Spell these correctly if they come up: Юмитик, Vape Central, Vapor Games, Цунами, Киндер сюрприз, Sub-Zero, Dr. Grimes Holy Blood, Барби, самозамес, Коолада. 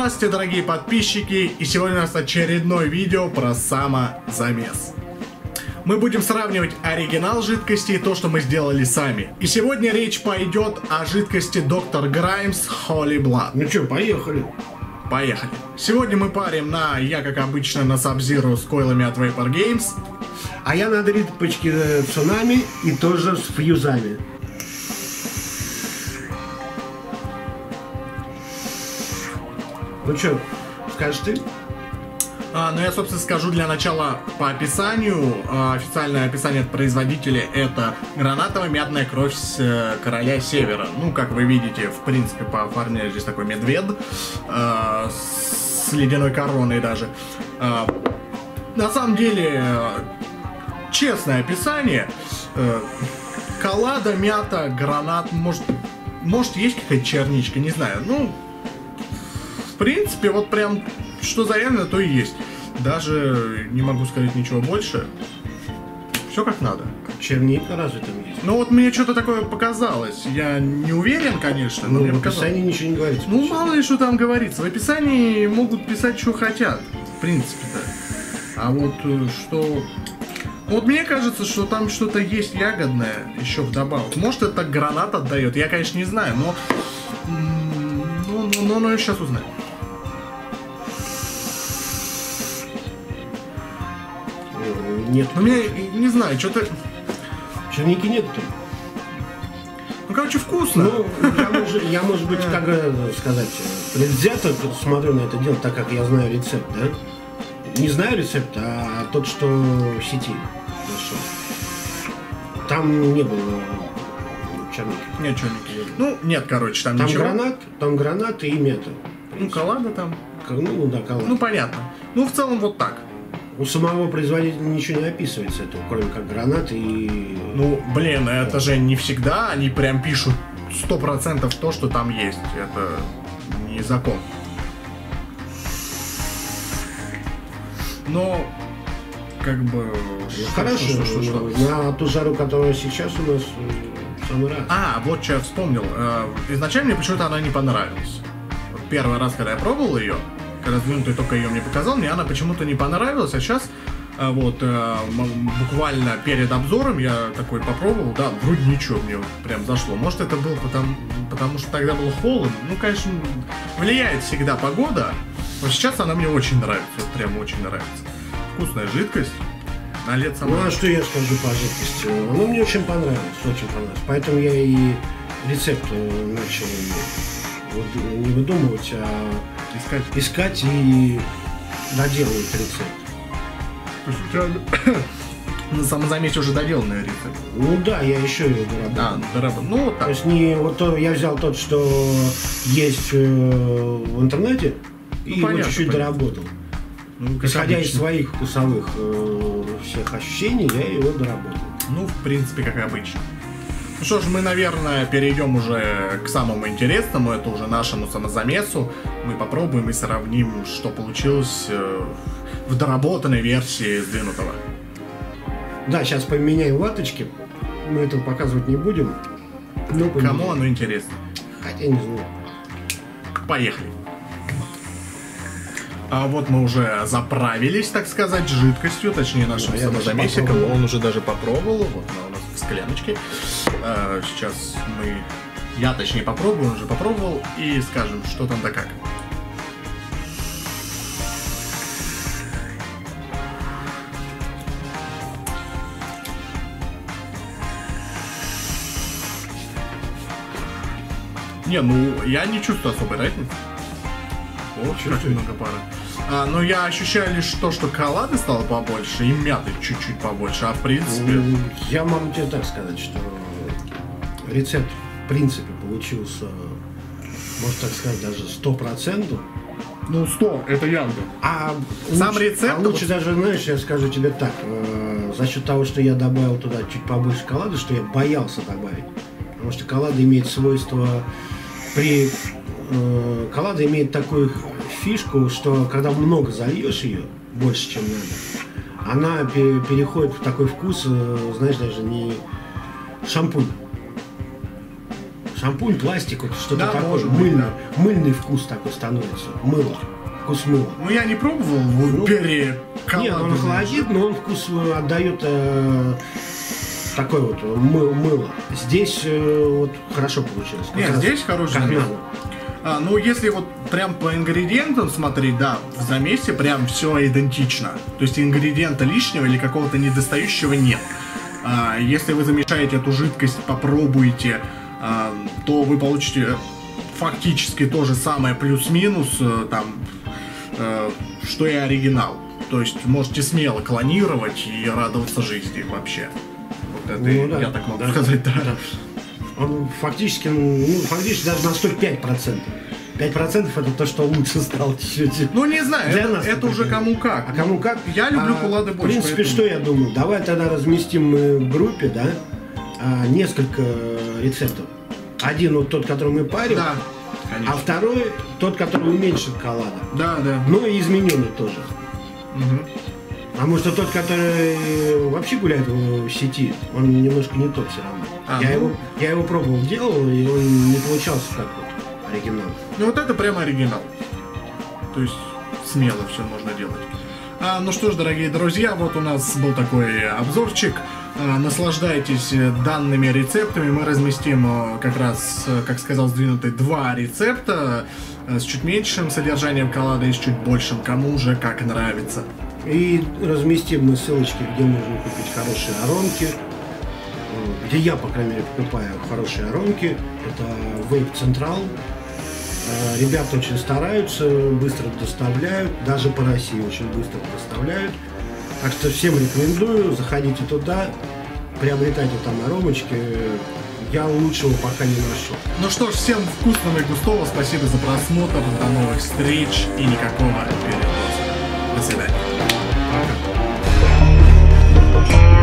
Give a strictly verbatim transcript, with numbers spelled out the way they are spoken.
Здравствуйте, дорогие подписчики, и сегодня у нас очередное видео про самозамес. Мы будем сравнивать оригинал жидкости и то, что мы сделали сами. И сегодня речь пойдет о жидкости доктор Grimes Holy Blood. Ну что, поехали? Поехали. Сегодня мы парим на, я как обычно, на Sub-Zero с койлами от Vapor Games. А я на дрипочке Цунами и тоже с фьюзами. Ну что, скажешь ты? А, ну я, собственно, скажу для начала по описанию. А, официальное описание от производителя — это гранатовая мятная кровь с э, короля севера. Ну, как вы видите, в принципе, по форме здесь такой медведь э, с ледяной короной даже. Э, на самом деле, э, честное описание. Э, коллада, мята, гранат, может, может есть какая-то черничка, не знаю. Ну, в принципе, вот прям... Что заявлено, то и есть. Даже не могу сказать ничего больше. Все как надо. Черника разве там есть? Ну вот мне что-то такое показалось. Я не уверен, конечно. Но ну, мне в описании показалось. Ничего не говорится. Ну почему? Мало ли что там говорится. В описании могут писать, что хотят. В принципе-то. А вот что... Вот мне кажется, что там что-то есть ягодное еще вдобавок. Может, это гранат отдает. Я, конечно, не знаю, но... Ну, ну, ну, ну я сейчас узнаю. Нет. Ну, мне, не знаю, что-то... Черники нету-то. Ну, короче, вкусно. Ну, я, мож, я, может быть, как сказать, предвзято смотрю на это дело, так как я знаю рецепт, да? Не знаю рецепт, а тот, что в сети. Хорошо. Там не было черники. Нет черники. Ну, нет, короче, там, там ничего. Гранат, там гранат и мета. Ну, коллада там. Ну, да, коллада. Ну, понятно. Ну, в целом, вот так. У самого производителя ничего не описывается этого, кроме как гранат и... Ну, блин, это же не всегда, они прям пишут сто процентов то, что там есть. Это не закон. Но, как бы... Ну, хорошо, что, что, что, что? На ту жару, которая сейчас у нас, в самый раз. А, вот что я вспомнил. Изначально мне почему-то она не понравилась. Первый раз, когда я пробовал ее... Развернутый только ее мне показал, мне она почему-то не понравилась, а сейчас вот буквально перед обзором я такой попробовал, да, вроде ничего, мне прям зашло. Может, это было потому, потому что тогда было холодно, ну, конечно, влияет всегда погода, но сейчас она мне очень нравится, вот прям очень нравится. Вкусная жидкость, на лет сама. Ну, а что я скажу по жидкости? Она мне очень понравилась, очень понравилась, поэтому я и рецепт начал не выдумывать, а искать, искать и доделывать рецепт. То есть у тебя на самозамесе уже доделанный рецепт? Ну да, я еще его доработал. А, дораб... ну, вот так. То есть не вот то, я взял тот, что есть э, в интернете, ну, и понятно, его чуть-чуть доработал. Ну, исходя обычно. Из своих вкусовых э, всех ощущений, я его доработал. Ну, в принципе, как обычно. Ну что ж, мы, наверное, перейдем уже к самому интересному, это уже нашему самозамесу. Мы попробуем и сравним, что получилось в доработанной версии сдвинутого. Да, сейчас поменяем латочки. Мы этого показывать не будем. Но кому оно интересно? Хотя не знаю. Поехали. А вот мы уже заправились, так сказать, жидкостью, точнее нашим да, самозамесиком. Он уже даже попробовал, вот она у нас в скляночке. А, сейчас мы, я точнее попробую, он уже попробовал и скажем, что там да как. Не, ну я не чувствую особой разницы. О, как много пары. А, но я ощущаю лишь то, что коллады стало побольше и мяты чуть-чуть побольше, а в принципе... Я могу тебе так сказать, что рецепт в принципе получился, можно так сказать, даже сто процентов. Ну, сто, это явно. А сам лучше, рецепт... А лучше вот... даже, знаешь, я скажу тебе так, э, за счет того, что я добавил туда чуть побольше коллады, что я боялся добавить. Потому что коллада имеет свойство при... Коллада имеет такую фишку, что когда много зальешь ее, больше, чем надо, она пере переходит в такой вкус, знаешь, даже не шампунь. Шампунь, пластик, вот что-то да, такое. Мыльно, да. Мыльный вкус такой становится. Мыло. Вкус мыла. Ну я не пробовал, ну, пере... Нет, он холодит, но он вкус отдает э, такое вот мы, мыло. Здесь э, вот хорошо получилось. Нет, здесь хороший. А, ну, если вот прям по ингредиентам смотреть, да, в замесе прям все идентично. То есть ингредиента лишнего или какого-то недостающего нет. А, если вы замешаете эту жидкость, попробуете, а, то вы получите фактически то же самое, плюс-минус, там, э, что и оригинал. То есть можете смело клонировать и радоваться жизни вообще. Вот это ну, и, да, я так могу да, сказать, да. да. Он фактически, ну, фактически даже на сто пять процентов. пять процентов это то, что лучше стало чуть-чуть. Ну, не знаю, для это, нас это уже кому как. А кому как? Я люблю а, Коолада больше. В принципе, поэтому... что я думаю? Давай тогда разместим в группе, да, несколько рецептов. Один вот тот, который мы парим, да, а второй тот, который уменьшит Коолада. Да, да. Ну и измененный тоже. Угу. А может тот, который вообще гуляет в сети, он немножко не тот все равно. А, я, ну... его, я его пробовал, делал, и он не получался как вот оригинал. Ну вот это прямо оригинал. То есть смело все можно делать. А, ну что ж, дорогие друзья, вот у нас был такой обзорчик. Наслаждайтесь данными рецептами. Мы разместим как раз, как сказал сдвинутый, два рецепта с чуть меньшим содержанием Коолада и с чуть большим, кому уже как нравится. И разместим мы ссылочки, где можно купить хорошие аромки, где я, по крайней мере, покупаю хорошие аромки. Это Vape Central. Ребята очень стараются, быстро доставляют, даже по России очень быстро доставляют. Так что всем рекомендую, заходите туда, приобретайте там аромочки. Я лучшего пока не нашел. Ну что ж, всем вкусного и густого, спасибо за просмотр, до новых встреч и никакого перекоса. До свидания. Пока.